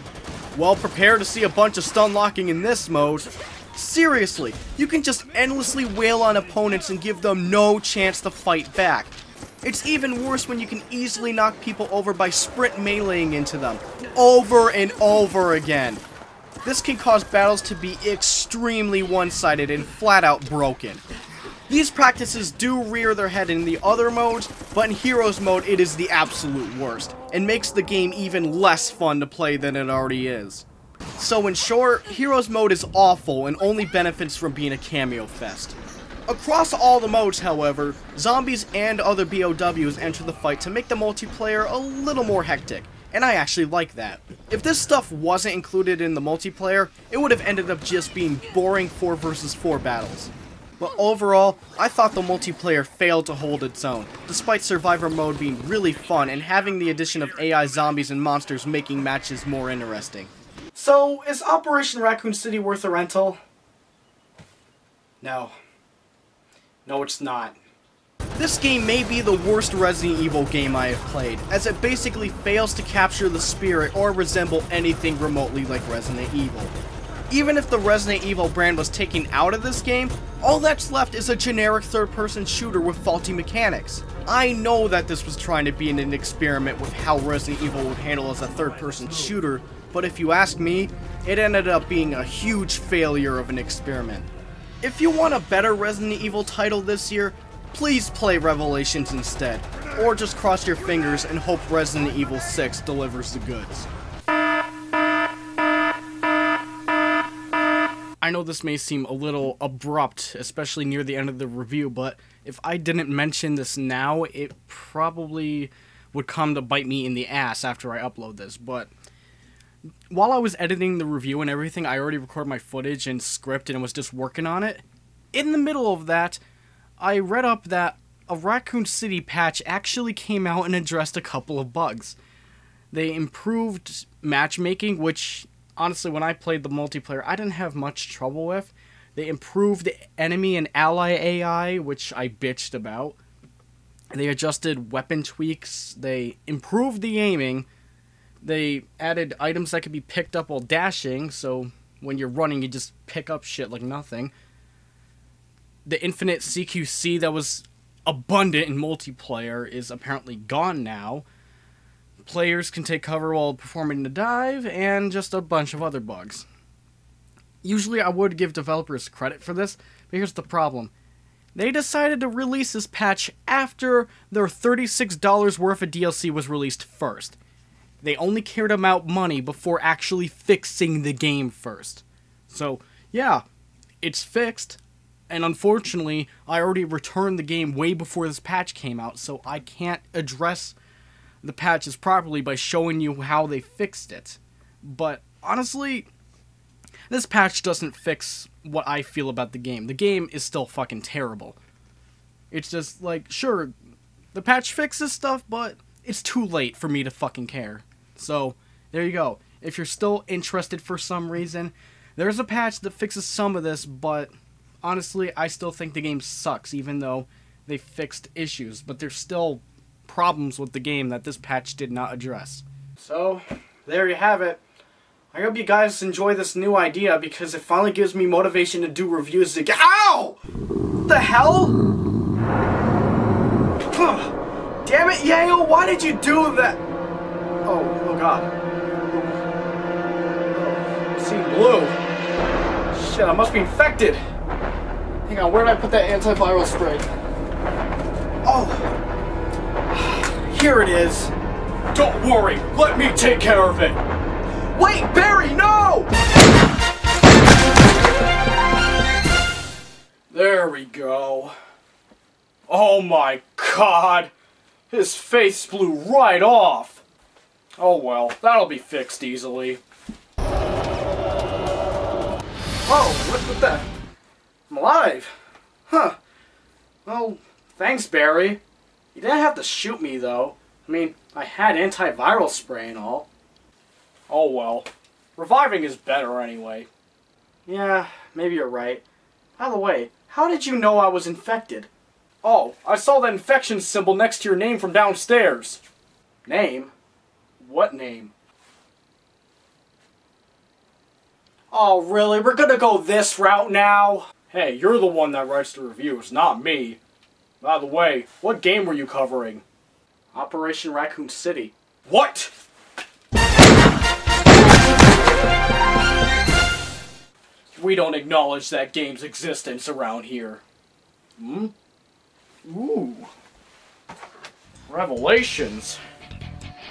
Well, prepare to see a bunch of stun locking in this mode. Seriously, you can just endlessly wail on opponents and give them no chance to fight back. It's even worse when you can easily knock people over by sprint meleeing into them, over and over again. This can cause battles to be extremely one-sided and flat-out broken. These practices do rear their head in the other modes, but in Heroes mode it is the absolute worst, and makes the game even less fun to play than it already is. So in short, Heroes mode is awful and only benefits from being a cameo fest. Across all the modes, however, zombies and other BOWs enter the fight to make the multiplayer a little more hectic. And I actually like that. If this stuff wasn't included in the multiplayer, it would have ended up just being boring 4 versus 4 battles. But overall, I thought the multiplayer failed to hold its own, despite Survivor mode being really fun and having the addition of AI zombies and monsters making matches more interesting. So, is Operation Raccoon City worth a rental? No. No, it's not. This game may be the worst Resident Evil game I have played, as it basically fails to capture the spirit or resemble anything remotely like Resident Evil. Even if the Resident Evil brand was taken out of this game, all that's left is a generic third-person shooter with faulty mechanics. I know that this was trying to be an experiment with how Resident Evil would handle as a third-person shooter, but if you ask me, it ended up being a huge failure of an experiment. If you want a better Resident Evil title this year, please play Revelations instead, or just cross your fingers and hope Resident Evil 6 delivers the goods. I know this may seem a little abrupt, especially near the end of the review, but if I didn't mention this now, it probably would come to bite me in the ass after I upload this, but... While I was editing the review and everything, I already recorded my footage and script and was just working on it. In the middle of that, I read up that a Raccoon City patch actually came out and addressed a couple of bugs. They improved matchmaking, which, honestly, when I played the multiplayer, I didn't have much trouble with. They improved enemy and ally AI, which I bitched about. They adjusted weapon tweaks. They improved the aiming. They added items that could be picked up while dashing, so when you're running, you just pick up shit like nothing. The infinite CQC that was abundant in multiplayer is apparently gone now. Players can take cover while performing the dive, and just a bunch of other bugs. Usually I would give developers credit for this, but here's the problem. They decided to release this patch after their $36 worth of DLC was released first. They only cared about money before actually fixing the game first. So, yeah, it's fixed, and unfortunately, I already returned the game way before this patch came out, so I can't address the patches properly by showing you how they fixed it. But, honestly, this patch doesn't fix what I feel about the game. The game is still fucking terrible. It's just like, sure, the patch fixes stuff, but it's too late for me to fucking care. So, there you go. If you're still interested for some reason, there's a patch that fixes some of this, but honestly, I still think the game sucks, even though they fixed issues. But there's still problems with the game that this patch did not address. So, there you have it. I hope you guys enjoy this new idea, because it finally gives me motivation to do reviews again. Ow! What the hell? Damn it, Yale! Why did you do that? Oh, oh god. I see blue. Shit, I must be infected. Hang on, where did I put that antiviral spray? Oh! Here it is. Don't worry, let me take care of it. Wait, Barry, no! There we go. Oh my god! His face blew right off! Oh well, that'll be fixed easily. Oh, what the? I'm alive! Huh. Well, thanks, Barry. You didn't have to shoot me, though. I mean, I had antiviral spray and all. Oh well. Reviving is better anyway. Yeah, maybe you're right. By the way, how did you know I was infected? Oh, I saw that infection symbol next to your name from downstairs. Name? What name? Oh really? We're gonna go this route now? Hey, you're the one that writes the reviews, not me. By the way, what game were you covering? Operation Raccoon City. What?! We don't acknowledge that game's existence around here. Hmm? Ooh. Revelations.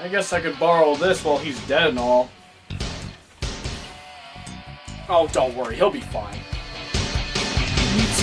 I guess I could borrow this while he's dead and all. Oh, don't worry, he'll be fine.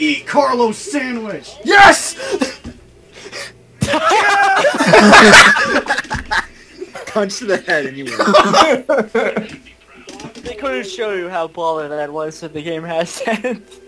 Eat Carlos sandwich. Yes! Punch to the head anyway. They couldn't show you how baller that was, so the game has sense.